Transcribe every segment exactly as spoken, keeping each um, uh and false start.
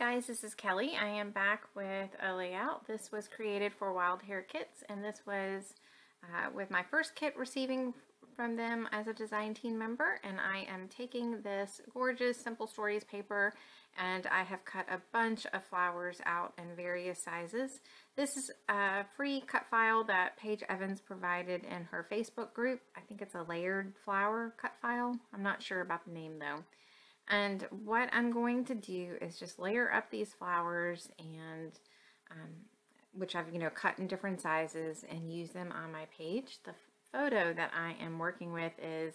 guys, this is Kelly. I am back with a layout. This was created for Wild Hair Kits, and this was uh, with my first kit receiving from them as a design team member, and I am taking this gorgeous Simple Stories paper and I have cut a bunch of flowers out in various sizes. This is a free cut file that Paige Evans provided in her Facebook group. I think it's a layered flower cut file. I'm not sure about the name though. And what I'm going to do is just layer up these flowers, and um, which I've, you know, cut in different sizes and use them on my page. The photo that I am working with is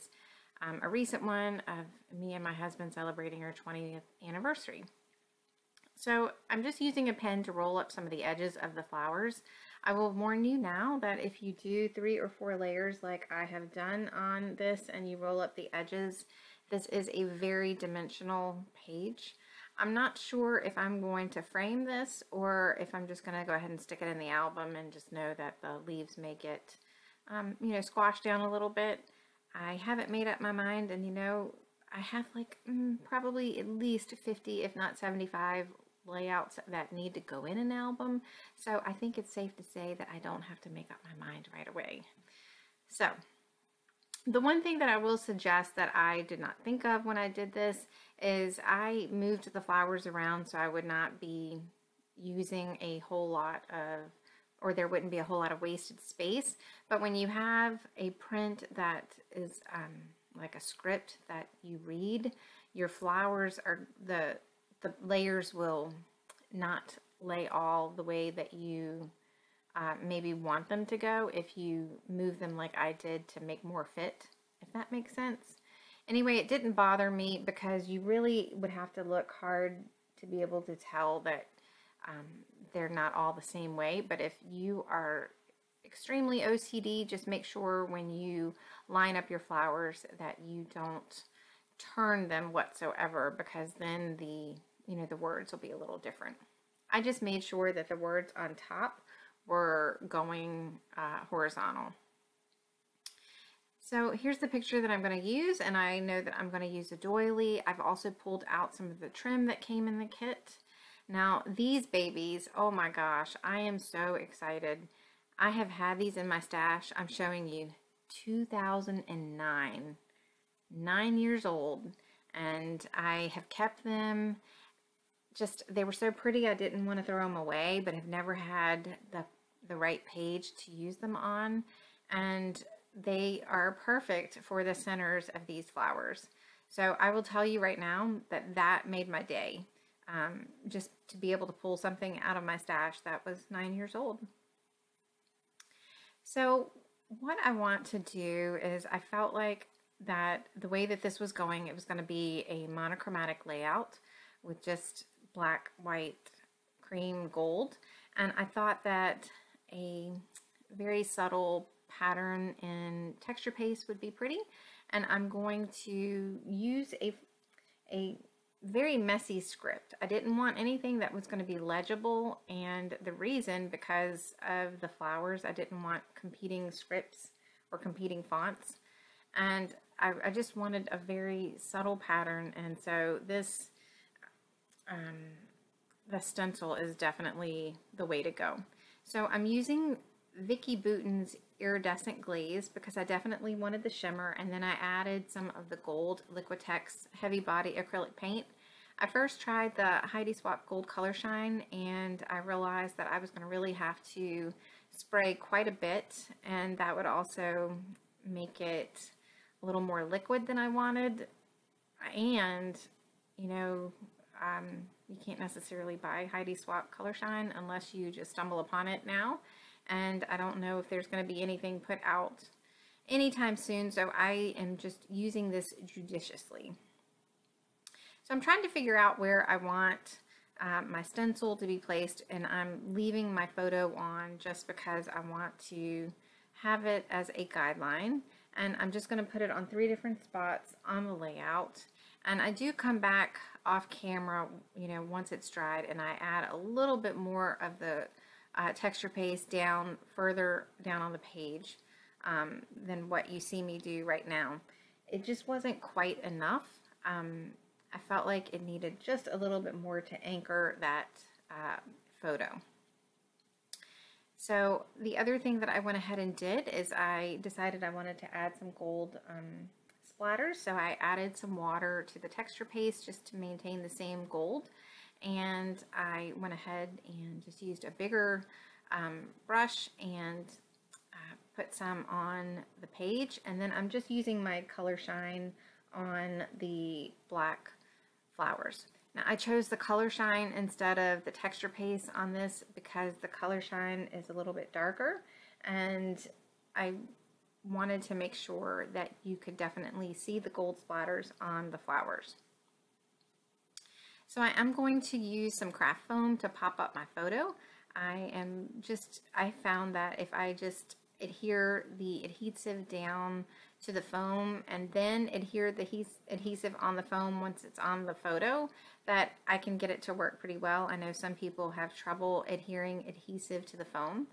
um, a recent one of me and my husband celebrating our twentieth anniversary. So I'm just using a pen to roll up some of the edges of the flowers. I will warn you now that if you do three or four layers like I have done on this and you roll up the edges, this is a very dimensional page. I'm not sure if I'm going to frame this or if I'm just going to go ahead and stick it in the album and just know that the leaves may get Um, you know, squash down a little bit. I haven't made up my mind, and you know, I have like mm, probably at least fifty, if not seventy-five layouts that need to go in an album. So I think it's safe to say that I don't have to make up my mind right away. So the one thing that I will suggest that I did not think of when I did this is I moved the flowers around so I would not be using a whole lot of or there wouldn't be a whole lot of wasted space. But when you have a print that is um, like a script that you read, your flowers are, the, the layers will not lay all the way that you uh, maybe want them to go if you move them like I did to make more fit, if that makes sense. Anyway, it didn't bother me because you really would have to look hard to be able to tell that Um, they're not all the same way. But if you are extremely O C D, just make sure when you line up your flowers that you don't turn them whatsoever, because then the, you know, the words will be a little different. I just made sure that the words on top were going uh, horizontal. So here's the picture that I'm going to use, and I know that I'm going to use a doily. I've also pulled out some of the trim that came in the kit. Now these babies, oh my gosh, I am so excited. I have had these in my stash, I'm showing you, two thousand nine, nine years old, and I have kept them. Just, they were so pretty I didn't want to throw them away, but I've never had the, the right page to use them on, and they are perfect for the centers of these flowers. So I will tell you right now that that made my day. Um, just to be able to pull something out of my stash that was nine years old. So what I want to do is, I felt like that the way that this was going, it was going to be a monochromatic layout with just black, white, cream, gold. And I thought that a very subtle pattern in texture paste would be pretty. And I'm going to use a, a very messy script. I didn't want anything that was going to be legible, and the reason, because of the flowers, I didn't want competing scripts or competing fonts, and I, I just wanted a very subtle pattern. And so this um, the stencil is definitely the way to go. So I'm using Vicki Bouton's iridescent glaze because I definitely wanted the shimmer, and then I added some of the gold Liquitex heavy body acrylic paint. I first tried the Heidi Swapp Gold Color Shine, and I realized that I was going to really have to spray quite a bit, and that would also make it a little more liquid than I wanted. And you know, um, you can't necessarily buy Heidi Swapp Color Shine unless you just stumble upon it now. And I don't know if there's going to be anything put out anytime soon, so I am just using this judiciously. So I'm trying to figure out where I want uh, my stencil to be placed, and I'm leaving my photo on just because I want to have it as a guideline. And I'm just going to put it on three different spots on the layout. And I do come back off camera, you know, once it's dried, and I add a little bit more of the Uh, texture paste down further down on the page um, than what you see me do right now. It just wasn't quite enough. Um, I felt like it needed just a little bit more to anchor that uh, photo. So the other thing that I went ahead and did is I decided I wanted to add some gold um, splatters. So I added some water to the texture paste just to maintain the same gold. And I went ahead and just used a bigger um, brush and uh, put some on the page. And then I'm just using my Color Shine on the black flowers. Now I chose the Color Shine instead of the texture paste on this because the Color Shine is a little bit darker, and I wanted to make sure that you could definitely see the gold splatters on the flowers. So I am going to use some craft foam to pop up my photo. I am just, I found that if I just adhere the adhesive down to the foam and then adhere the adhesive on the foam once it's on the photo, that I can get it to work pretty well. I know some people have trouble adhering adhesive to the foam,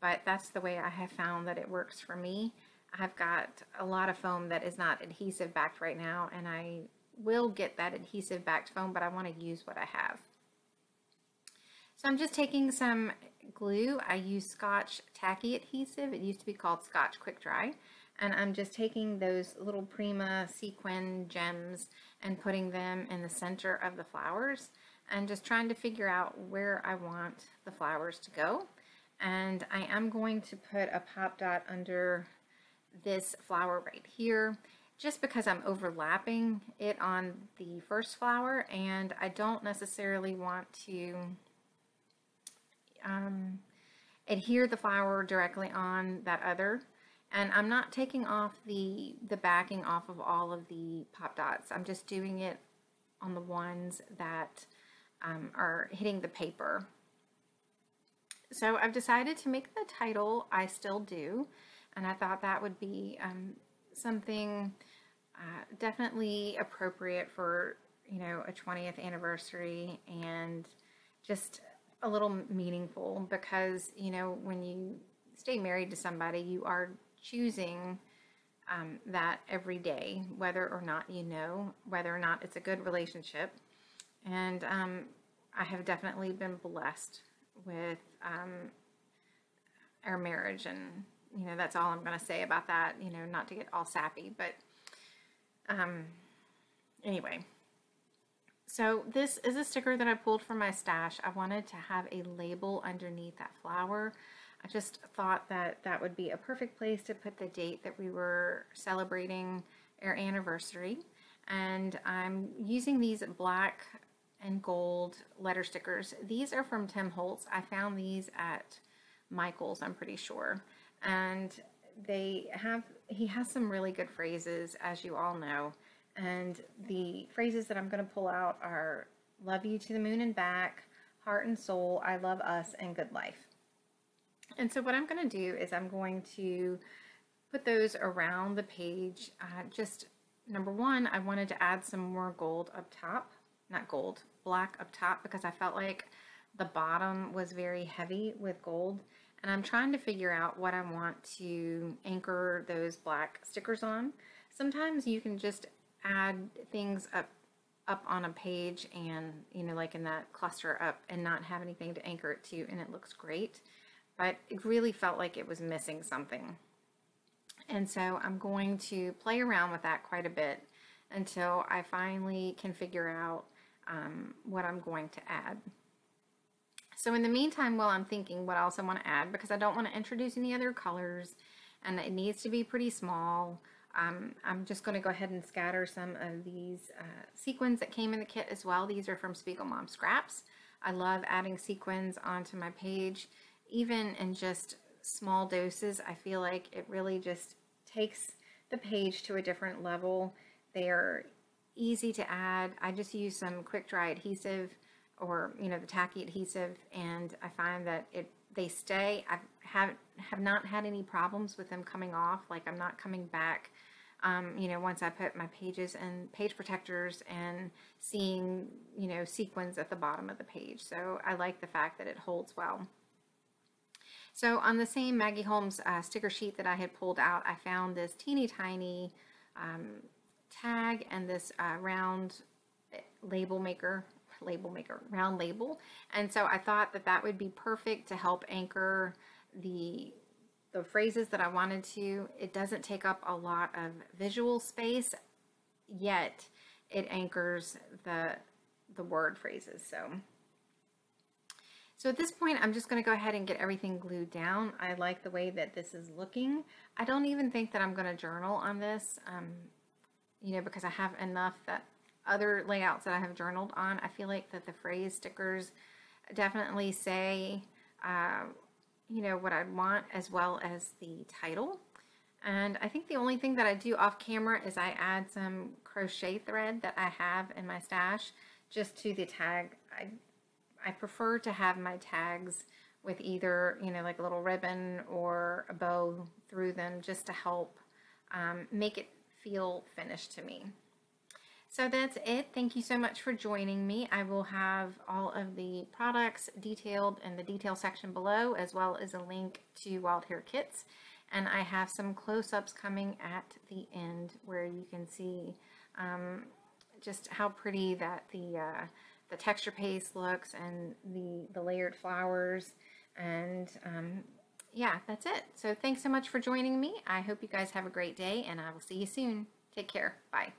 but that's the way I have found that it works for me. I've got a lot of foam that is not adhesive backed right now, and I will get that adhesive backed foam, but I want to use what I have. So I'm just taking some glue. I use Scotch Tacky adhesive. It used to be called Scotch Quick Dry. And I'm just taking those little Prima sequin gems and putting them in the center of the flowers and just trying to figure out where I want the flowers to go. And I am going to put a pop dot under this flower right here just because I'm overlapping it on the first flower, and I don't necessarily want to um, adhere the flower directly on that other. And I'm not taking off the, the backing off of all of the pop dots. I'm just doing it on the ones that um, are hitting the paper. So I've decided to make the title I Still Do, and I thought that would be um, something uh, definitely appropriate for, you know, a twentieth anniversary, and just a little meaningful because, you know, when you stay married to somebody, you are choosing um, that every day, whether or not you know, whether or not it's a good relationship. And um, I have definitely been blessed with um, our marriage, and you know, that's all I'm going to say about that, you know, not to get all sappy, but um, anyway. So this is a sticker that I pulled from my stash. I wanted to have a label underneath that flower. I just thought that that would be a perfect place to put the date that we were celebrating our anniversary. And I'm using these black and gold letter stickers. These are from Tim Holtz. I found these at Michael's, I'm pretty sure. And they have, he has some really good phrases, as you all know. And the phrases that I'm going to pull out are love you to the moon and back, heart and soul, I love us, and good life. And so what I'm going to do is I'm going to put those around the page. Uh, just number one, I wanted to add some more gold up top, not gold, black up top, because I felt like the bottom was very heavy with gold. And I'm trying to figure out what I want to anchor those black stickers on. Sometimes you can just add things up, up on a page and, you know, like in that cluster up and not have anything to anchor it to, and it looks great. But it really felt like it was missing something. And so I'm going to play around with that quite a bit until I finally can figure out um, what I'm going to add. So in the meantime, while I'm thinking what else I want to add, because I don't want to introduce any other colors and it needs to be pretty small, um, I'm just going to go ahead and scatter some of these uh, sequins that came in the kit as well. These are from Spiegel Mom Scraps. I love adding sequins onto my page. Even in just small doses, I feel like it really just takes the page to a different level. They are easy to add. I just use some quick dry adhesive, or you know, the tacky adhesive, and I find that it they stay. I haven't have not had any problems with them coming off. Like I'm not coming back. Um, you know, once I put my pages and page protectors and seeing, you know, sequins at the bottom of the page. So I like the fact that it holds well. So on the same Maggie Holmes uh, sticker sheet that I had pulled out, I found this teeny tiny um, tag and this uh, round label maker, label maker, round label. And so I thought that that would be perfect to help anchor the the phrases that I wanted to. It doesn't take up a lot of visual space, yet it anchors the the word phrases. So So at this point, I'm just going to go ahead and get everything glued down. I like the way that this is looking. I don't even think that I'm going to journal on this, um, you know, because I have enough that other layouts that I have journaled on. I feel like that the phrase stickers definitely say, uh, you know, what I want as well as the title. And I think the only thing that I do off camera is I add some crochet thread that I have in my stash just to the tag. I I prefer to have my tags with either, you know, like a little ribbon or a bow through them just to help um, make it feel finished to me. So that's it. Thank you so much for joining me. I will have all of the products detailed in the detail section below, as well as a link to Wild Hare Kits. And I have some close-ups coming at the end where you can see um, just how pretty that the uh, the texture paste looks, and the, the layered flowers, and um, yeah, that's it. So thanks so much for joining me. I hope you guys have a great day, and I will see you soon. Take care. Bye.